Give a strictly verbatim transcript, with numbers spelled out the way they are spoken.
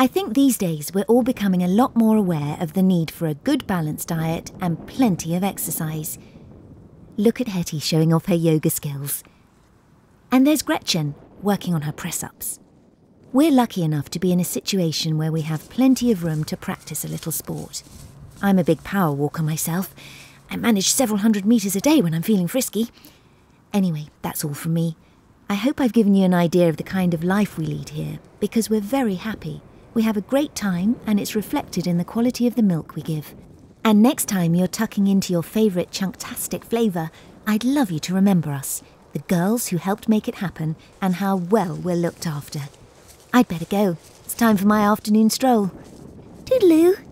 I think these days we're all becoming a lot more aware of the need for a good balanced diet and plenty of exercise. Look at Hetty showing off her yoga skills. And there's Gretchen working on her press-ups. We're lucky enough to be in a situation where we have plenty of room to practice a little sport. I'm a big power walker myself. I manage several hundred metres a day when I'm feeling frisky. Anyway, that's all from me. I hope I've given you an idea of the kind of life we lead here, because we're very happy. We have a great time, and it's reflected in the quality of the milk we give. And next time you're tucking into your favourite chunktastic flavour, I'd love you to remember us, the girls who helped make it happen, and how well we're looked after. I'd better go. It's time for my afternoon stroll. Toodaloo!